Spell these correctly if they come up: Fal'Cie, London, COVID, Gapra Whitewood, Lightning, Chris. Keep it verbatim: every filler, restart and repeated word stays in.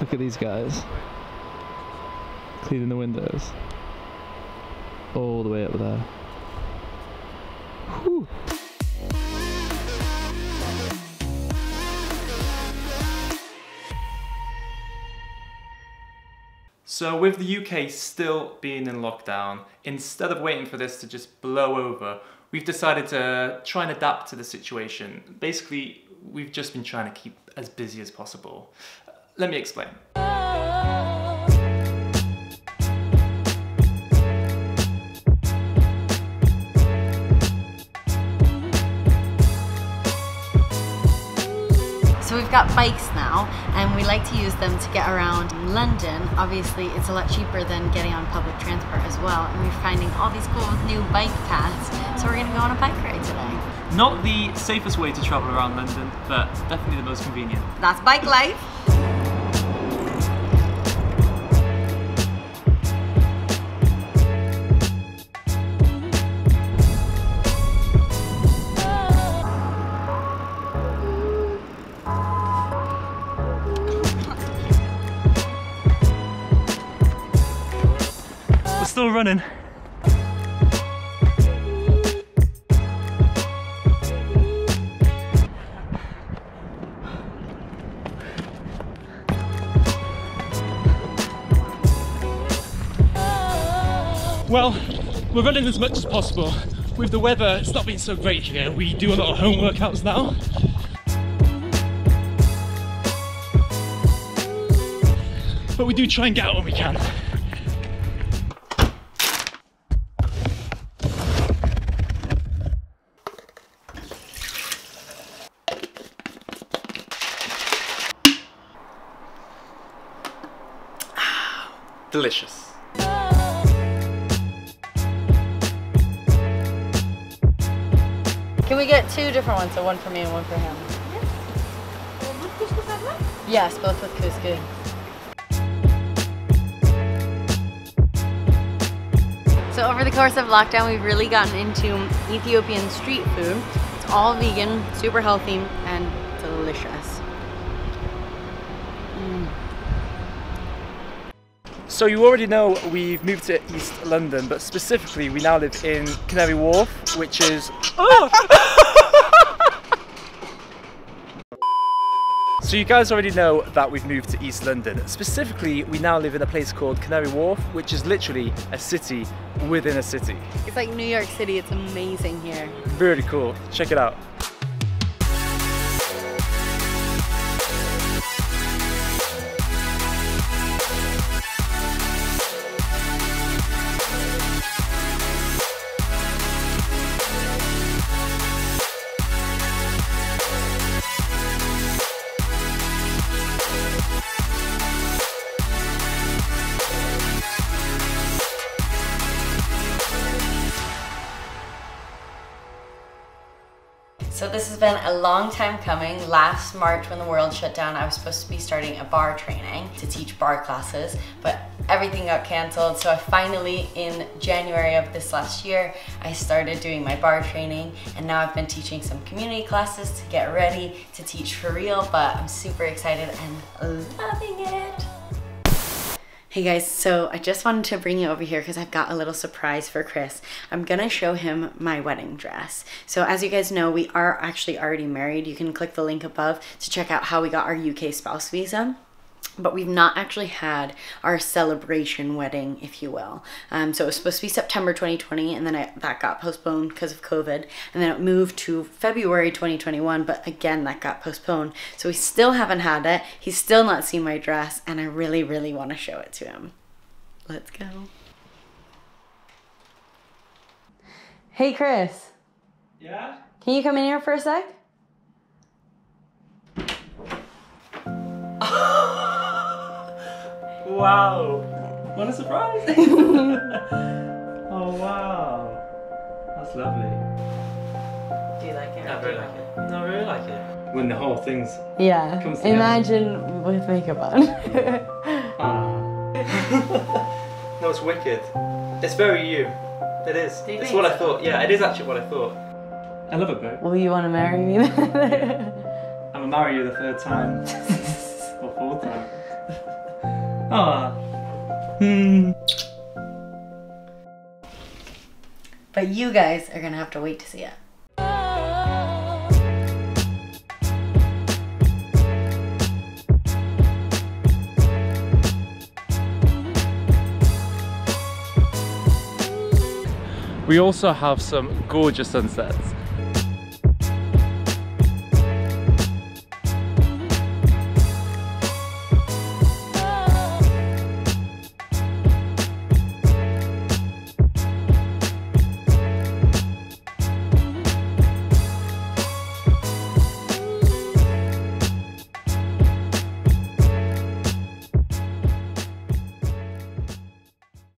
Look at these guys. Cleaning the windows. All the way up there. Whew. So with the U K still being in lockdown, instead of waiting for this to just blow over, we've decided to try and adapt to the situation. Basically, we've just been trying to keep as busy as possible. Let me explain. So we've got bikes now, and we like to use them to get around London. Obviously, it's a lot cheaper than getting on public transport as well, and we're finding all these cool new bike paths, so we're gonna go on a bike ride today. Not the safest way to travel around London, but definitely the most convenient. That's bike life! Still running. Well, we're running as much as possible. With the weather, it's not been so great here. We do a lot of home workouts now. But we do try and get out when we can. Delicious. Can we get two different ones? So one for me and one for him. Yes. Yes, both with couscous. So over the course of lockdown, we've really gotten into Ethiopian street food. It's all vegan, super healthy, and delicious. Mm. So you already know we've moved to East London, but specifically we now live in Canary Wharf, which is... Oh! So you guys already know that we've moved to East London. Specifically, we now live in a place called Canary Wharf, which is literally a city within a city. It's like New York City, it's amazing here. Really cool, check it out. So this has been a long time coming. Last March when the world shut down, I was supposed to be starting a bar training to teach bar classes, but everything got canceled. So I finally, in January of this last year, I started doing my bar training, and now I've been teaching some community classes to get ready to teach for real, but I'm super excited and loving it. Hey guys, so I just wanted to bring you over here because I've got a little surprise for Chris. I'm gonna show him my wedding dress. So as you guys know, we are actually already married. You can click the link above to check out how we got our U K spouse visa. But we've not actually had our celebration wedding, if you will. Um, so it was supposed to be September twenty twenty, and then I, that got postponed because of COVID. And then it moved to February twenty twenty-one, but again, that got postponed. So we still haven't had it. He's still not seen my dress, and I really, really want to show it to him. Let's go. Hey, Chris. Yeah? Can you come in here for a sec? Wow! What a surprise! Oh wow! That's lovely. Do you like it? I really like it. No, I really like it. When the whole thing's yeah. Comes together. Imagine with makeup on. Ah. No, it's wicked. It's very you. It is. Do you it's think? What I thought. Yeah, it is actually what I thought. I love it, babe. Will you want to marry me then? I'm gonna marry you the third time or fourth time. Aw. Hmm. But you guys are gonna have to wait to see it. We also have some gorgeous sunsets.